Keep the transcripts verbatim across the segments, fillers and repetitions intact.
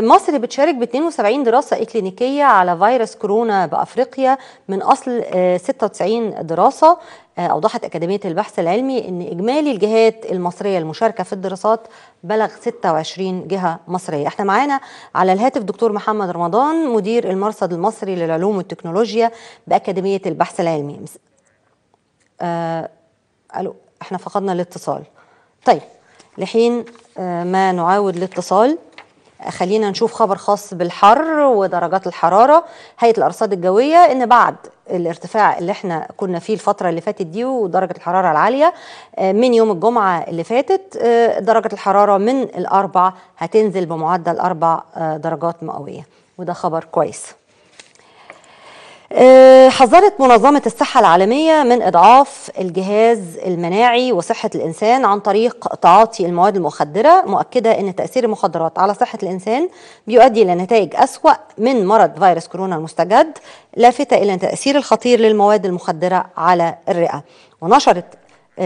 مصر بتشارك ب اثنين وسبعين دراسة إكلينيكية على فيروس كورونا بأفريقيا من أصل ستة وتسعين دراسة. أوضحت أكاديميه البحث العلمي أن إجمالي الجهات المصرية المشاركة في الدراسات بلغ ستة وعشرين جهة مصرية. احنا معانا على الهاتف دكتور محمد رمضان مدير المرصد المصري للعلوم والتكنولوجيا بأكاديميه البحث العلمي. آه... ألو احنا فقدنا الاتصال. طيب لحين آه ما نعاود الاتصال خلينا نشوف خبر خاص بالحر ودرجات الحرارة. هيئة الأرصاد الجوية إن بعد الارتفاع اللي احنا كنا فيه الفترة اللي فاتت دي ودرجة الحرارة العالية من يوم الجمعة اللي فاتت، درجة الحرارة من الأربع هتنزل بمعدل أربع درجات مئوية، وده خبر كويس. حذرت منظمة الصحة العالمية من إضعاف الجهاز المناعي وصحة الإنسان عن طريق تعاطي المواد المخدرة، مؤكدة أن تأثير المخدرات على صحة الإنسان بيؤدي إلى نتائج أسوأ من مرض فيروس كورونا المستجد، لافتة إلى التأثير الخطير للمواد المخدرة على الرئة. ونشرت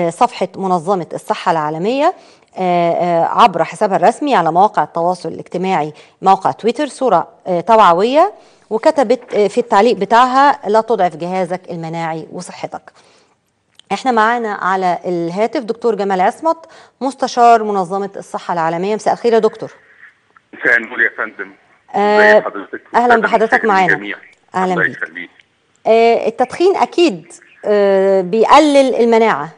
صفحة منظمة الصحة العالمية عبر حسابها الرسمي على مواقع التواصل الاجتماعي موقع تويتر صورة توعوية، وكتبت في التعليق بتاعها: لا تضعف جهازك المناعي وصحتك. احنا معانا على الهاتف دكتور جمال عصمت مستشار منظمة الصحة العالمية. مساء الخير يا دكتور. مساء النور يا فندم. ازي حضرتك؟ اهلا بحضرتك معانا. اهلا بيك. آه التدخين اكيد آه بيقلل المناعة،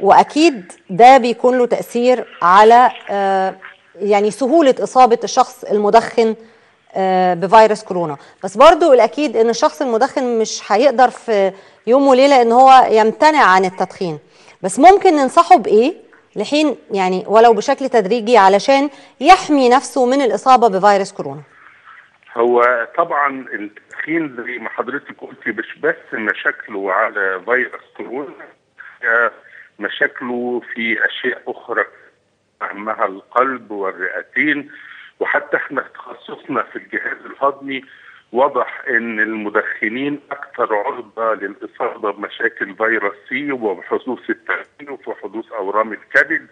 واكيد ده بيكون له تأثير على آه يعني سهولة إصابة الشخص المدخن بفيروس كورونا، بس برضو الأكيد إن الشخص المدخن مش هيقدر في يوم وليلة إن هو يمتنع عن التدخين، بس ممكن ننصحه بإيه لحين يعني ولو بشكل تدريجي علشان يحمي نفسه من الإصابة بفيروس كورونا؟ هو طبعا التدخين زي ما حضرتك قلتي مش بس مشاكله على فيروس كورونا، مشاكله في أشياء أخرى أهمها القلب والرئتين، وحتى احنا تخصصنا في الجهاز الهضمي وضح ان المدخنين اكثر عرضه للاصابه بمشاكل فيروسيه وبحدوث التدخين وفي حدوث اورام الكبد.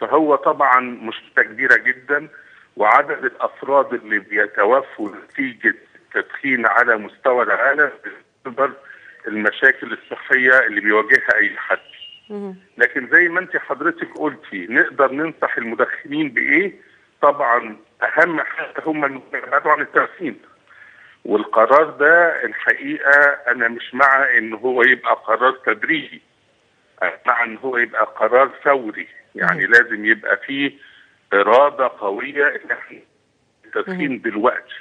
فهو طبعا مشكله كبيره جدا، وعدد الافراد اللي بيتوفوا نتيجه التدخين على مستوى العالم بيعتبر المشاكل الصحيه اللي بيواجهها اي حد. لكن زي ما انت حضرتك قلتي نقدر ننصح المدخنين بايه؟ طبعا اهم حاجه هم انهم يبعدوا عن التدخين، والقرار ده الحقيقه انا مش مع ان هو يبقى قرار تدريجي، مع ان هو يبقى قرار فوري. يعني لازم يبقى فيه اراده قويه ان احنا التدخين دلوقتي،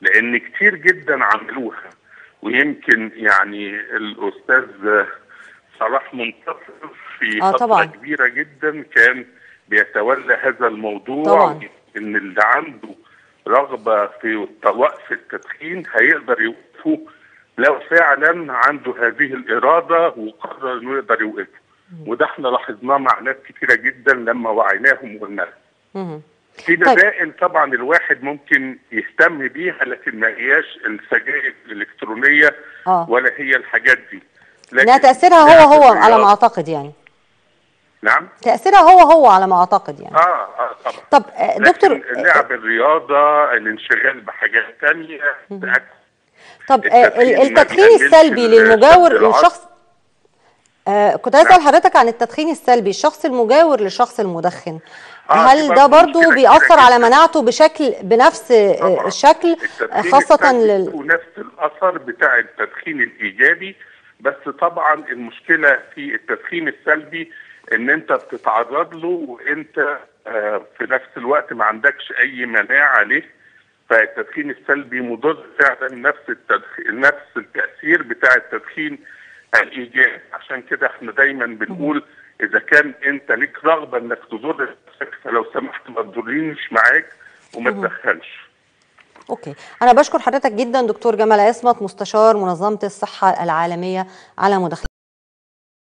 لان كتير جدا عملوها. ويمكن يعني الاستاذ صلاح منتصر في آه فتره كبيره جدا كان بيتولى هذا الموضوع طبعا. ان اللي عنده رغبه في وقف التدخين هيقدر يوقفه لو فعلا عنده هذه الاراده وقرر انه يقدر يوقفه، وده احنا لاحظناه مع ناس كتيره جدا لما وعيناهم وقلنا لهم. في بدائل طبعا الواحد ممكن يهتم بيها، لكن ما هياش السجائر الالكترونيه آه. ولا هي الحاجات دي، لكن تاثيرها هو هو على ما اعتقد يعني. نعم تأثيرها هو هو على ما أعتقد يعني. آه آه طبعا. طب دكتور لعب الرياضة، الانشغال بحاجات تانية. طب التدخين السلبي للمجاور للشخص آه كنت عايز أسأل حضرتك عن التدخين السلبي، الشخص المجاور للشخص المدخن، آه هل ده برضه بيأثر على مناعته بشكل بنفس طبعا. الشكل خاصة لل ونفس الأثر بتاع التدخين الإيجابي، بس طبعا المشكلة في التدخين السلبي ان انت بتتعرض له وانت في نفس الوقت ما عندكش اي مناعه عليه. فالتدخين السلبي مضر فعلا نفس التدخين نفس التاثير بتاع التدخين الايجابي. عشان كده احنا دايما بنقول اذا كان انت ليك رغبه انك تضر نفسك فلو سمحت ما تضرنيش معاك وما تدخلش. اوكي، انا بشكر حضرتك جدا دكتور جمال عصمت مستشار منظمه الصحه العالميه على مداخلتك.